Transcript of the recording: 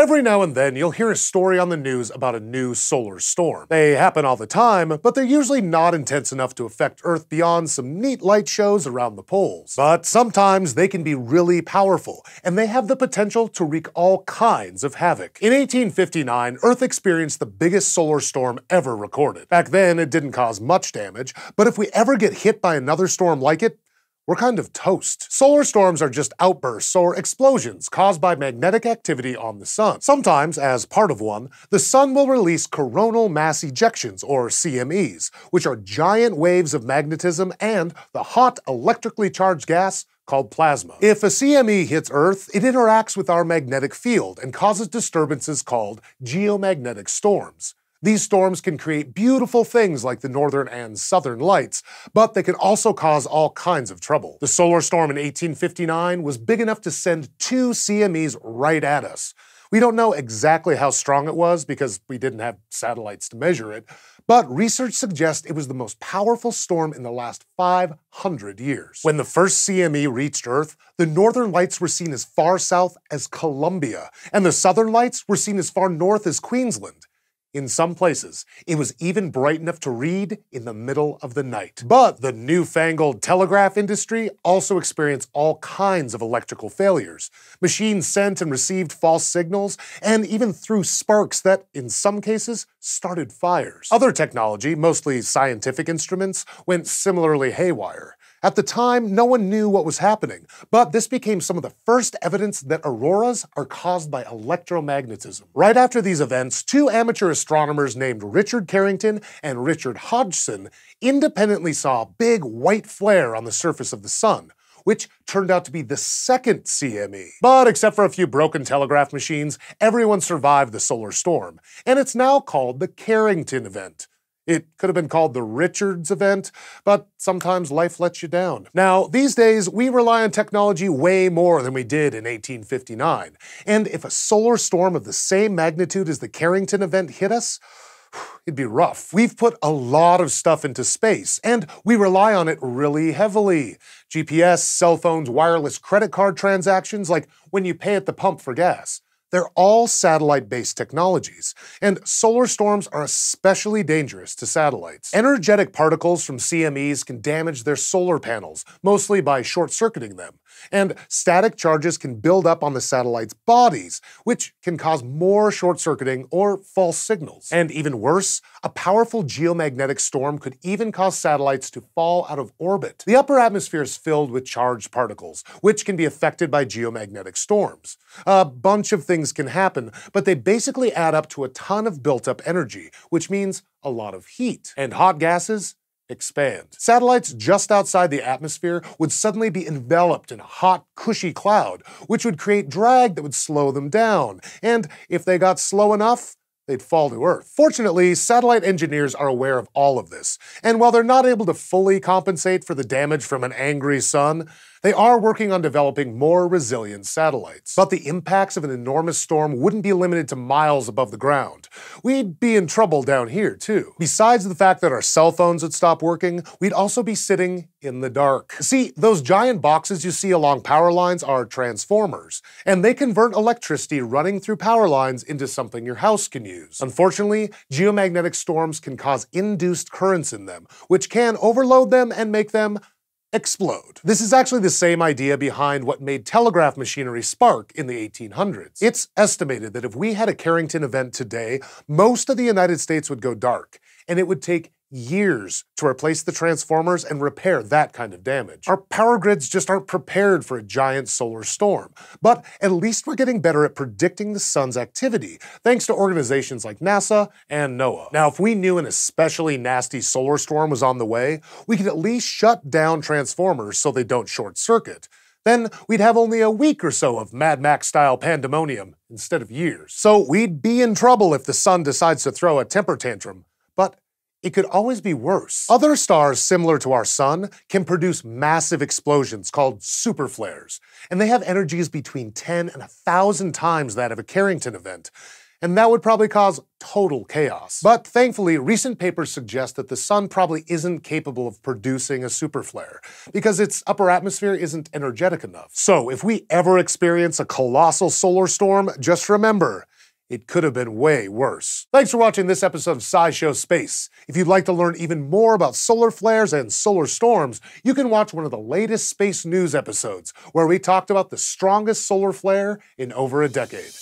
Every now and then, you'll hear a story on the news about a new solar storm. They happen all the time, but they're usually not intense enough to affect Earth beyond some neat light shows around the poles. But sometimes they can be really powerful, and they have the potential to wreak all kinds of havoc. In 1859, Earth experienced the biggest solar storm ever recorded. Back then, it didn't cause much damage, but if we ever get hit by another storm like it, we're kind of toast. Solar storms are just outbursts or explosions caused by magnetic activity on the sun. Sometimes, as part of one, the sun will release coronal mass ejections, or CMEs, which are giant waves of magnetism and the hot, electrically charged gas called plasma. If a CME hits Earth, it interacts with our magnetic field and causes disturbances called geomagnetic storms. These storms can create beautiful things like the northern and southern lights, but they can also cause all kinds of trouble. The solar storm in 1859 was big enough to send 2 CMEs right at us. We don't know exactly how strong it was because we didn't have satellites to measure it, but research suggests it was the most powerful storm in the last 500 years. When the first CME reached Earth, the northern lights were seen as far south as Colombia, and the southern lights were seen as far north as Queensland. In some places, it was even bright enough to read in the middle of the night. But the newfangled telegraph industry also experienced all kinds of electrical failures. Machines sent and received false signals, and even threw sparks that, in some cases, started fires. Other technology, mostly scientific instruments, went similarly haywire. At the time, no one knew what was happening, but this became some of the first evidence that auroras are caused by electromagnetism. Right after these events, 2 amateur astronomers named Richard Carrington and Richard Hodgson independently saw a big white flare on the surface of the sun, which turned out to be the second CME. But except for a few broken telegraph machines, everyone survived the solar storm, and it's now called the Carrington Event. It could have been called the Richards Event, but sometimes life lets you down. Now, these days, we rely on technology way more than we did in 1859. And if a solar storm of the same magnitude as the Carrington Event hit us, it'd be rough. We've put a lot of stuff into space, and we rely on it really heavily. GPS, cell phones, wireless credit card transactions, like when you pay at the pump for gas. They're all satellite-based technologies, and solar storms are especially dangerous to satellites. Energetic particles from CMEs can damage their solar panels, mostly by short-circuiting them, and static charges can build up on the satellite's bodies, which can cause more short-circuiting or false signals. And even worse, a powerful geomagnetic storm could even cause satellites to fall out of orbit. The upper atmosphere is filled with charged particles, which can be affected by geomagnetic storms. A bunch of things can happen, but they basically add up to a ton of built-up energy, which means a lot of heat. And hot gases expand. Satellites just outside the atmosphere would suddenly be enveloped in a hot, cushy cloud, which would create drag that would slow them down. And if they got slow enough, they'd fall to Earth. Fortunately, satellite engineers are aware of all of this, and while they're not able to fully compensate for the damage from an angry sun, they are working on developing more resilient satellites. But the impacts of an enormous storm wouldn't be limited to miles above the ground. We'd be in trouble down here, too. Besides the fact that our cell phones would stop working, we'd also be sitting in the dark. See, those giant boxes you see along power lines are transformers, and they convert electricity running through power lines into something your house can use. Unfortunately, geomagnetic storms can cause induced currents in them, which can overload them and make them explode. This is actually the same idea behind what made telegraph machinery spark in the 1800s. It's estimated that if we had a Carrington event today, most of the United States would go dark, and it would take years to replace the transformers and repair that kind of damage. Our power grids just aren't prepared for a giant solar storm, but at least we're getting better at predicting the sun's activity, thanks to organizations like NASA and NOAA. Now, if we knew an especially nasty solar storm was on the way, we could at least shut down transformers so they don't short-circuit. Then we'd have only a week or so of Mad Max-style pandemonium instead of years. So we'd be in trouble if the sun decides to throw a temper tantrum, but it could always be worse. Other stars similar to our sun can produce massive explosions called superflares, and they have energies between 10 and 1,000 times that of a Carrington event, and that would probably cause total chaos. But thankfully, recent papers suggest that the sun probably isn't capable of producing a superflare, because its upper atmosphere isn't energetic enough. So if we ever experience a colossal solar storm, just remember, It could have been way worse. Thanks for watching this episode of SciShow Space. If you'd like to learn even more about solar flares and solar storms, you can watch one of the latest space news episodes where we talked about the strongest solar flare in over a decade.